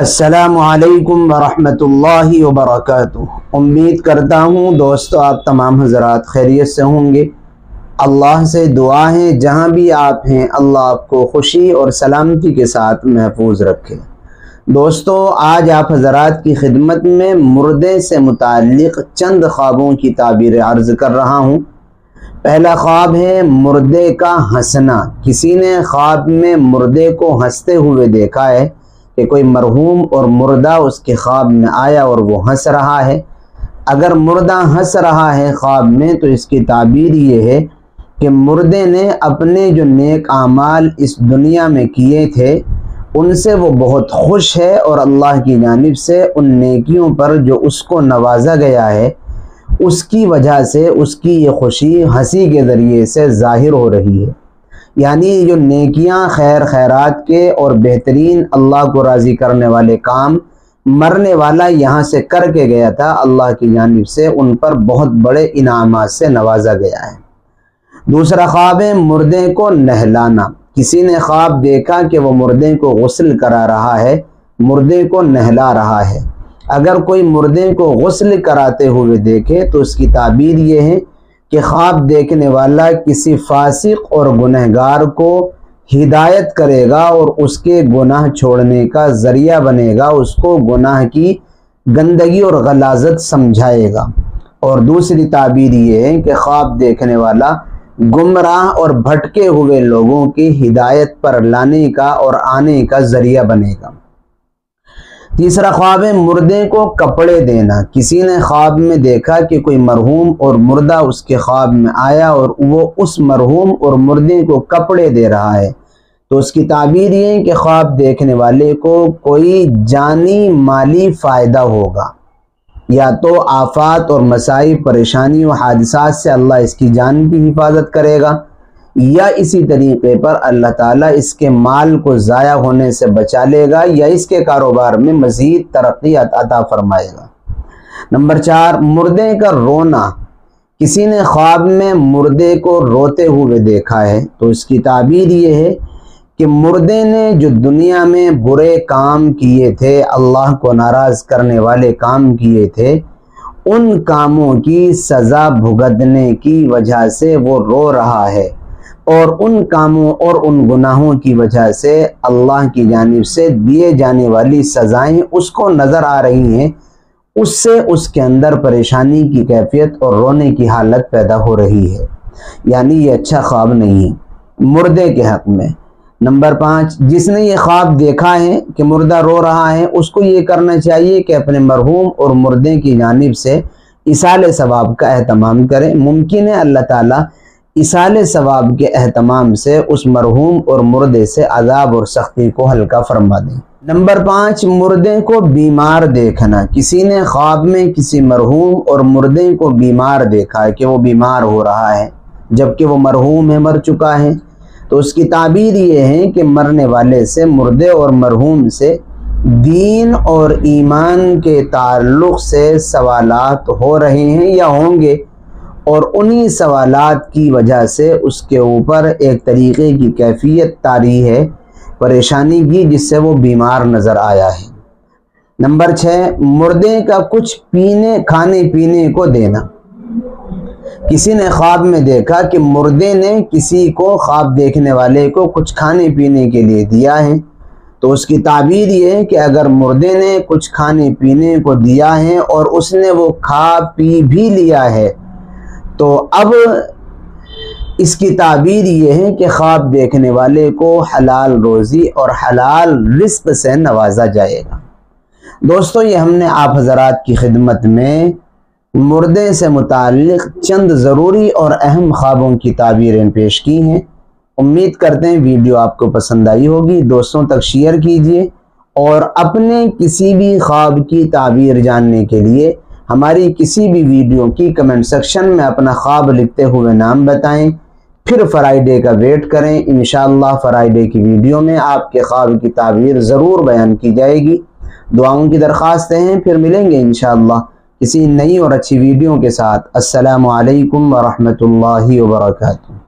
अस्सलामुअलैकुम वरहमतुल्लाहि वबरकातुह। उम्मीद करता हूँ दोस्तों आप तमाम हज़रात खैरियत से होंगे। अल्लाह से दुआ है जहाँ भी आप हैं अल्लाह आपको खुशी और सलामती के साथ महफूज रखे। दोस्तों आज आप हज़रात की खिदमत में मुर्दे से मुताल्लिक़ चंद ख्वाबों की ताबीर अर्ज़ कर रहा हूँ। पहला ख्वाब है मुर्दे का हंसना। किसी ने ख्वाब में मुर्दे को हंसते हुए देखा है कि कोई मरहूम और मुर्दा उसके ख्वाब में आया और वो हंस रहा है। अगर मुर्दा हंस रहा है ख्वाब में तो इसकी ताबीर ये है कि मुर्दे ने अपने जो नेक आमाल इस दुनिया में किए थे उनसे वो बहुत खुश है और अल्लाह की जानिब से उन नेकियों पर जो उसको नवाजा गया है उसकी वजह से उसकी ये खुशी हंसी के ज़रिए से ज़ाहिर हो रही है। यानी जो नेकियां खैर खैरात के और बेहतरीन अल्लाह को राज़ी करने वाले काम मरने वाला यहाँ से करके गया था, अल्लाह की जानिब से उन पर बहुत बड़े इनामात से नवाजा गया है। दूसरा ख्वाब है मुर्दे को नहलाना। किसी ने ख्वाब देखा कि वो मुर्दे को गुस्ल करा रहा है, मुर्दे को नहला रहा है। अगर कोई मुर्दे को गुस्ल कराते हुए देखे तो उसकी ताबीर ये है कि ख्वाब देखने वाला किसी फासिक और गुनहगार को हिदायत करेगा और उसके गुनाह छोड़ने का ज़रिया बनेगा, उसको गुनाह की गंदगी और गलाजत समझाएगा। और दूसरी ताबीर ये है कि ख्वाब देखने वाला गुमराह और भटके हुए लोगों की हिदायत पर लाने का और आने का ज़रिया बनेगा। तीसरा ख्वाब है मुर्दे को कपड़े देना। किसी ने ख्वाब में देखा कि कोई मरहूम और मुर्दा उसके ख्वाब में आया और वो उस मरहूम और मुर्दे को कपड़े दे रहा है तो उसकी ताबीर ये है कि ख्वाब देखने वाले को कोई जानी माली फ़ायदा होगा, या तो आफात और मसाइब परेशानियों हादसात से अल्लाह इसकी जान की हिफाजत करेगा, या इसी तरीके पर अल्लाह ताला इसके माल को ज़ाया होने से बचा लेगा या इसके कारोबार में मज़ीद तरक्की अता फरमाएगा। नंबर 4 मुर्दे का रोना। किसी ने ख्वाब में मुर्दे को रोते हुए देखा है तो इसकी ताबीर ये है कि मुर्दे ने जो दुनिया में बुरे काम किए थे, अल्लाह को नाराज़ करने वाले काम किए थे, उन कामों की सज़ा भुगतने की वजह से वो रो रहा है और उन कामों और उन गुनाहों की वजह से अल्लाह की जानिब से दिए जाने वाली सज़ाएँ उसको नज़र आ रही हैं, उससे उसके अंदर परेशानी की कैफियत और रोने की हालत पैदा हो रही है। यानी ये अच्छा ख्वाब नहीं है मुर्दे के हक़ में। नंबर 5 जिसने ये ख्वाब देखा है कि मुर्दा रो रहा है उसको ये करना चाहिए कि अपने मरहूम और मुर्दे की जानिब से इसाले सवाब का अहतमाम करें। मुमकिन है अल्लाह ताला इसाले सवाब के अहतमाम से उस मरहूम और मुर्दे से अज़ाब और सख्ती को हल्का फरमा दें। नंबर 5 मुर्दे को बीमार देखना। किसी ने ख्वाब में किसी मरहूम और मुर्दे को बीमार देखा है कि वो बीमार हो रहा है जबकि वो मरहूम है, मर चुका है, तो उसकी ताबीर ये है कि मरने वाले से, मुर्दे और मरहूम से दीन और ईमान के ताल्लुक़ से सवालात हो रहे हैं या होंगे और उन्हीं सवालात की वजह से उसके ऊपर एक तरीक़े की कैफियत तारी है परेशानी की जिससे वो बीमार नज़र आया है। नंबर 6 मुर्दे का कुछ खाने पीने को देना। किसी ने ख्वाब में देखा कि मुर्दे ने किसी को, ख्वाब देखने वाले को, कुछ खाने पीने के लिए दिया है तो उसकी ताबीर ये है कि अगर मुर्दे ने कुछ खाने पीने को दिया है और उसने वो खा पी भी लिया है तो अब इसकी ताबीर ये है कि ख्वाब देखने वाले को हलाल रोज़ी और हलाल रिस्क से नवाजा जाएगा। दोस्तों ये हमने आप हज़रात की खिदमत में मुर्दे से मुताल्लिक़ चंद ज़रूरी और अहम ख्वाबों की ताबीरें पेश की हैं। उम्मीद करते हैं वीडियो आपको पसंद आई होगी। दोस्तों तक शेयर कीजिए और अपने किसी भी ख्वाब की ताबीर जानने के लिए हमारी किसी भी वीडियो की कमेंट सेक्शन में अपना ख्वाब लिखते हुए नाम बताएं, फिर फ्राइडे का वेट करें। इंशाअल्लाह फ्राइडे की वीडियो में आपके ख्वाब की ताबीर ज़रूर बयान की जाएगी। दुआओं की दरख्वास्तें हैं, फिर मिलेंगे इंशाअल्लाह किसी नई और अच्छी वीडियो के साथ। अस्सलामु अलैकुम वरहमतुल्लाहि वबरकातुह।